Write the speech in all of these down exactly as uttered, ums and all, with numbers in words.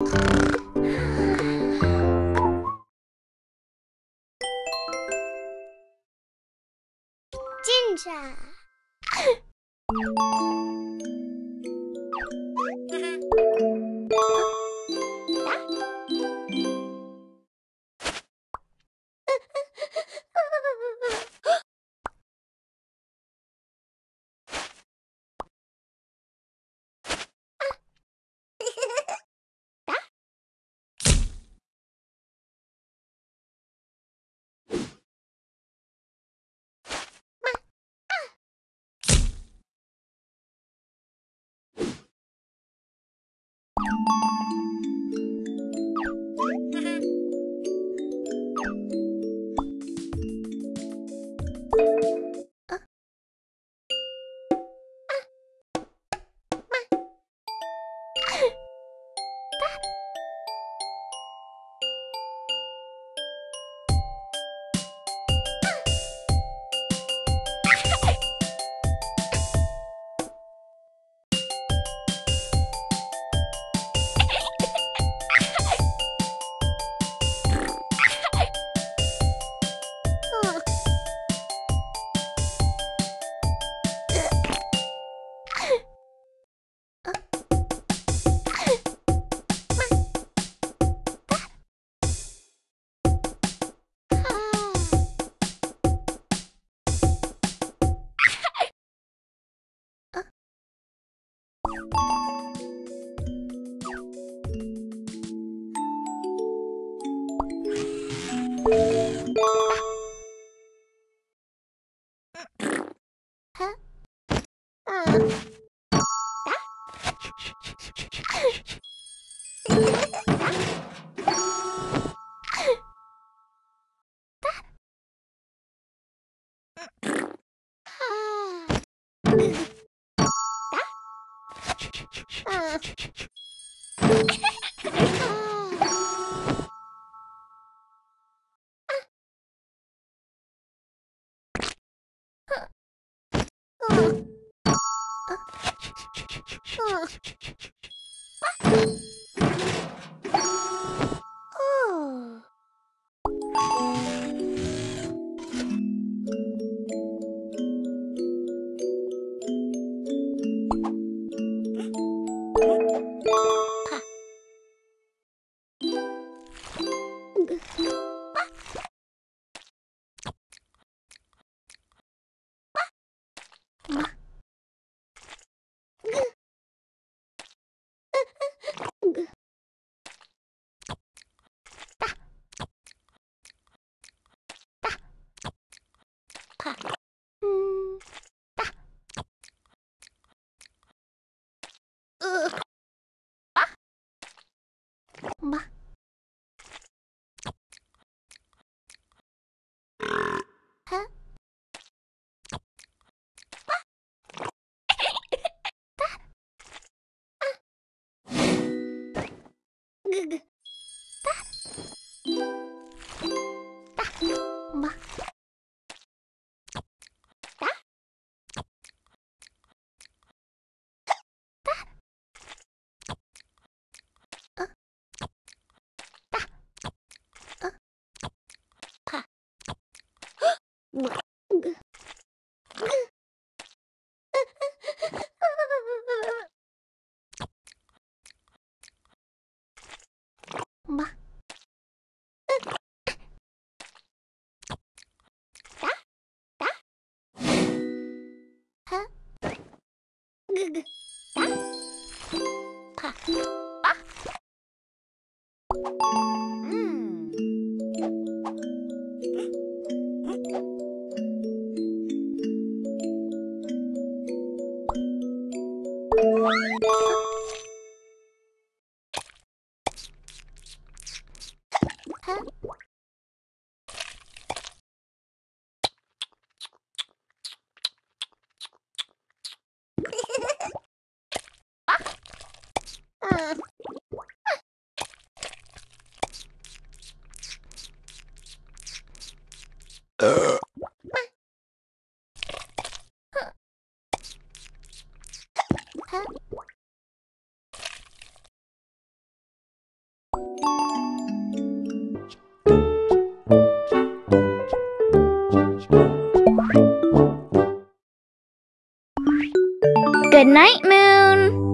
Ginger. night, Moon.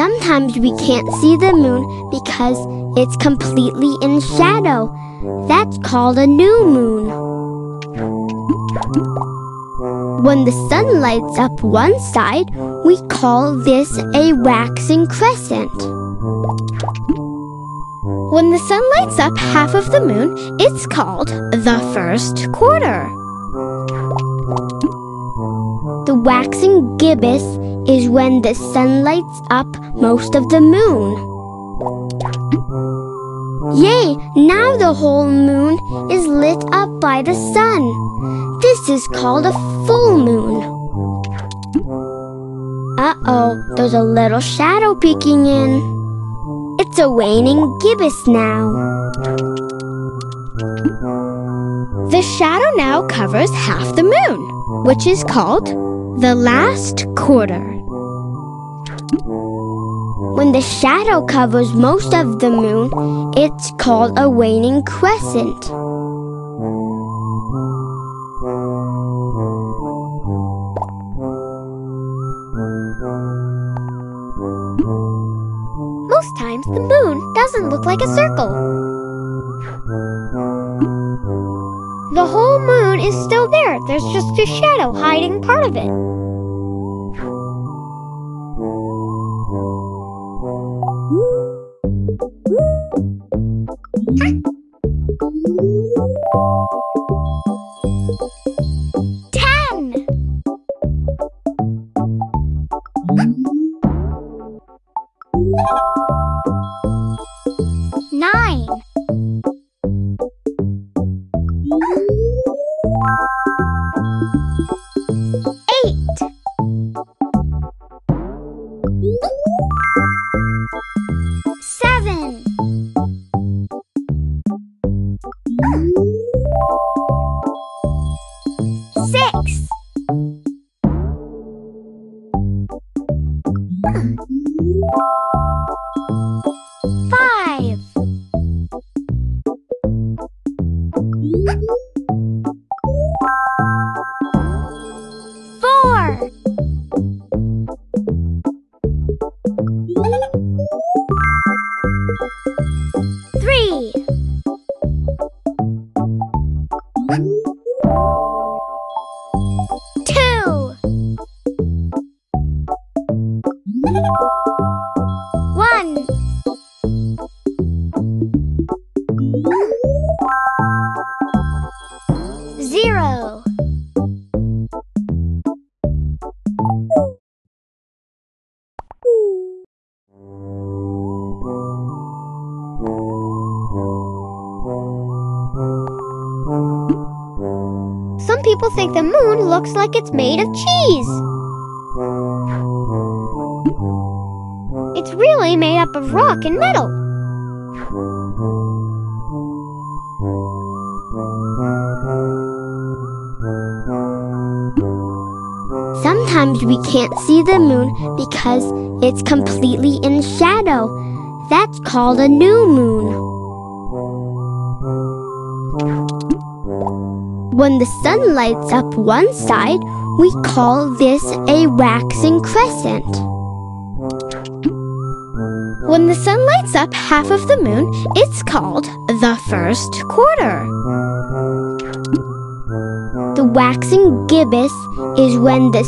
Sometimes we can't see the moon because it's completely in shadow. That's called a new moon. When the sun lights up one side, we call this a waxing crescent. When the sun lights up half of the moon, it's called the first quarter. The waxing gibbous is when the sun lights up most of the moon. Yay! Now the whole moon is lit up by the sun. This is called a full moon. Uh-oh, there's a little shadow peeking in. It's a waning gibbous now. The shadow now covers half the moon, which is called the last quarter. When the shadow covers most of the moon, it's called a waning crescent. Most times the moon doesn't look like a circle. The whole moon is still there. There's just a shadow hiding part of it. People think the moon looks like it's made of cheese. It's really made up of rock and metal. Sometimes we can't see the moon because it's completely in shadow. That's called a new moon. When the sun lights up one side, we call this a waxing crescent. When the sun lights up half of the moon, it's called the first quarter. The waxing gibbous is when the